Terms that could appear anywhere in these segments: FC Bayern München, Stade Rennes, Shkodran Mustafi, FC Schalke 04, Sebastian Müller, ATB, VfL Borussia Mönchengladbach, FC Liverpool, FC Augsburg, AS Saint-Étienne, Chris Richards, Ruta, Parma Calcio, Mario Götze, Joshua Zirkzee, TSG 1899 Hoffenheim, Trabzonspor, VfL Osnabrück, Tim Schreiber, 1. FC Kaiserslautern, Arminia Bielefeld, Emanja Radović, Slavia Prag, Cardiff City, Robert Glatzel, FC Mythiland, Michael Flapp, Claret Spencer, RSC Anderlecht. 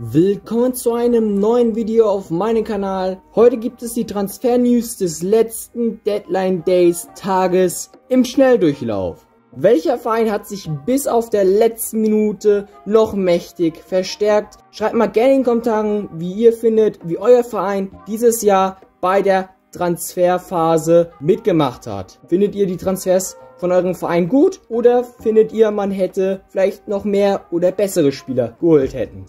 Willkommen zu einem neuen Video auf meinem Kanal. Heute gibt es die Transfer-News des letzten Deadline-Days-Tages im Schnelldurchlauf. Welcher Verein hat sich bis auf der letzten Minute noch mächtig verstärkt? Schreibt mal gerne in den Kommentaren, wie ihr findet, wie euer Verein dieses Jahr bei der Transferphase mitgemacht hat. Findet ihr die Transfers von eurem Verein gut oder findet ihr, man hätte vielleicht noch mehr oder bessere Spieler geholt hätten?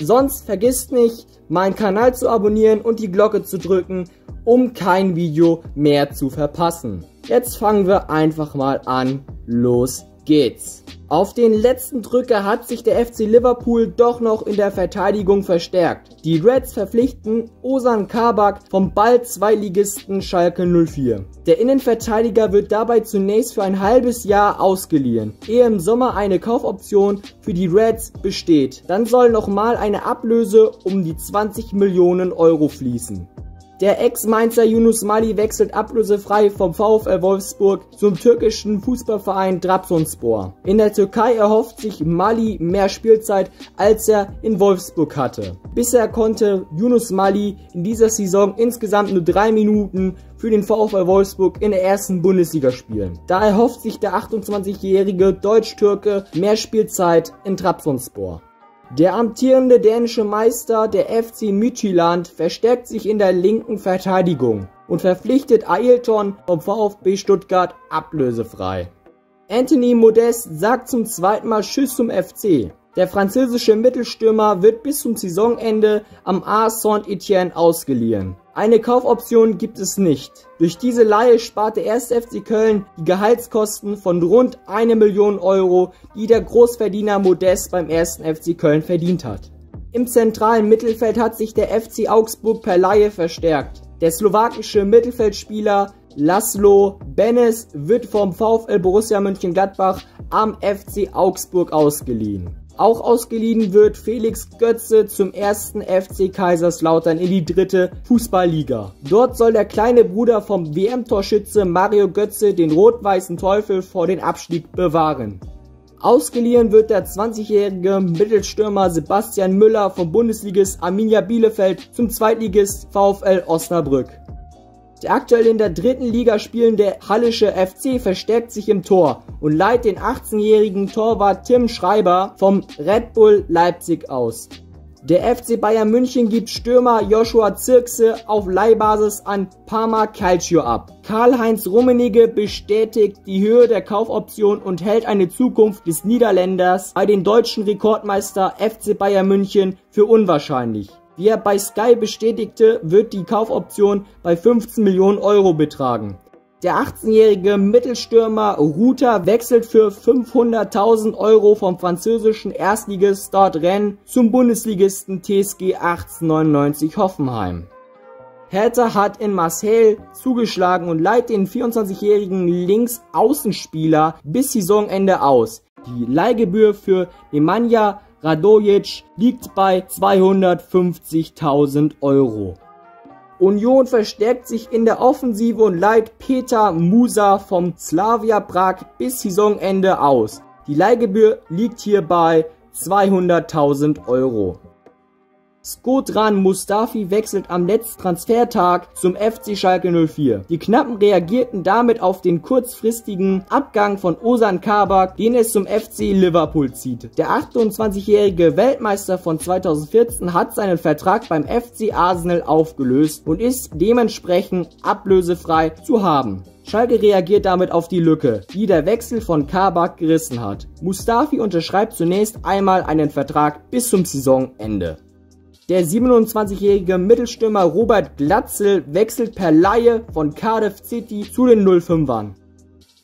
Sonst vergisst nicht, meinen Kanal zu abonnieren und die Glocke zu drücken, um kein Video mehr zu verpassen. Jetzt fangen wir einfach mal an. Los geht's. Auf den letzten Drücker hat sich der FC Liverpool doch noch in der Verteidigung verstärkt. Die Reds verpflichten Ozan Kabak vom bald Zweitligisten Schalke 04. Der Innenverteidiger wird dabei zunächst für ein halbes Jahr ausgeliehen, ehe im Sommer eine Kaufoption für die Reds besteht. Dann soll nochmal eine Ablöse um die 20 Millionen Euro fließen. Der Ex-Mainzer Yunus Malli wechselt ablösefrei vom VfL Wolfsburg zum türkischen Fußballverein Trabzonspor. In der Türkei erhofft sich Malli mehr Spielzeit, als er in Wolfsburg hatte. Bisher konnte Yunus Malli in dieser Saison insgesamt nur 3 Minuten für den VfL Wolfsburg in der ersten Bundesliga spielen. Da erhofft sich der 28-jährige Deutsch-Türke mehr Spielzeit in Trabzonspor. Der amtierende dänische Meister, der FC Mythiland, verstärkt sich in der linken Verteidigung und verpflichtet Ailton vom VfB Stuttgart ablösefrei. Anthony Modest sagt zum zweiten Mal Tschüss zum FC. Der französische Mittelstürmer wird bis zum Saisonende am AS Saint-Étienne ausgeliehen. Eine Kaufoption gibt es nicht. Durch diese Leihe spart der 1. FC Köln die Gehaltskosten von rund 1 Million Euro, die der Großverdiener Modest beim 1. FC Köln verdient hat. Im zentralen Mittelfeld hat sich der FC Augsburg per Leihe verstärkt. Der slowakische Mittelfeldspieler Laszlo Benes wird vom VfL Borussia Mönchengladbach am FC Augsburg ausgeliehen. Auch ausgeliehen wird Felix Götze zum 1. FC Kaiserslautern in die dritte Fußballliga. Dort soll der kleine Bruder vom WM-Torschütze Mario Götze den rot-weißen Teufel vor den Abstieg bewahren. Ausgeliehen wird der 20-jährige Mittelstürmer Sebastian Müller vom Bundesligist Arminia Bielefeld zum Zweitligist VfL Osnabrück. Der aktuell in der dritten Liga spielende Hallesche FC verstärkt sich im Tor und leiht den 18-jährigen Torwart Tim Schreiber vom Red Bull Leipzig aus. Der FC Bayern München gibt Stürmer Joshua Zirkzee auf Leihbasis an Parma Calcio ab. Karl-Heinz Rummenigge bestätigt die Höhe der Kaufoption und hält eine Zukunft des Niederländers bei den deutschen Rekordmeister FC Bayern München für unwahrscheinlich. Wie er bei Sky bestätigte, wird die Kaufoption bei 15 Millionen Euro betragen. Der 18-jährige Mittelstürmer Ruta wechselt für 500.000 Euro vom französischen Erstligist Stade Rennes zum Bundesligisten TSG 1899 Hoffenheim. Hertha hat in Marseille zugeschlagen und leiht den 24-jährigen Linksaußenspieler bis Saisonende aus. Die Leihgebühr für Emanja Radović liegt bei 250.000 Euro. Union verstärkt sich in der Offensive und leiht Peter Musa vom Slavia Prag bis Saisonende aus. Die Leihgebühr liegt hier bei 200.000 Euro. Shkodran Mustafi wechselt am letzten Transfertag zum FC Schalke 04. Die Knappen reagierten damit auf den kurzfristigen Abgang von Ozan Kabak, den es zum FC Liverpool zieht. Der 28-jährige Weltmeister von 2014 hat seinen Vertrag beim FC Arsenal aufgelöst und ist dementsprechend ablösefrei zu haben. Schalke reagiert damit auf die Lücke, die der Wechsel von Kabak gerissen hat. Mustafi unterschreibt zunächst einmal einen Vertrag bis zum Saisonende. Der 27-jährige Mittelstürmer Robert Glatzel wechselt per Leihe von Cardiff City zu den 05ern.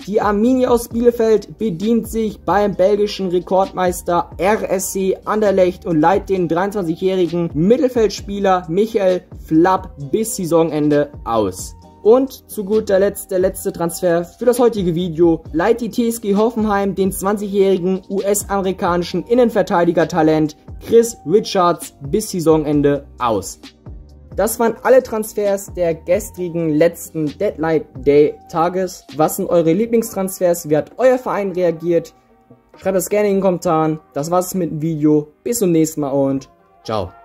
Die Arminia aus Bielefeld bedient sich beim belgischen Rekordmeister RSC Anderlecht und leiht den 23-jährigen Mittelfeldspieler Michael Flapp bis Saisonende aus. Und zu guter Letzt der letzte Transfer für das heutige Video: leiht die TSG Hoffenheim den 20-jährigen US-amerikanischen Innenverteidiger-Talent Chris Richards bis Saisonende aus. Das waren alle Transfers der gestrigen letzten Deadline Day Tages. Was sind eure Lieblingstransfers? Wie hat euer Verein reagiert? Schreibt das gerne in den Kommentaren. Das war's mit dem Video. Bis zum nächsten Mal und Ciao.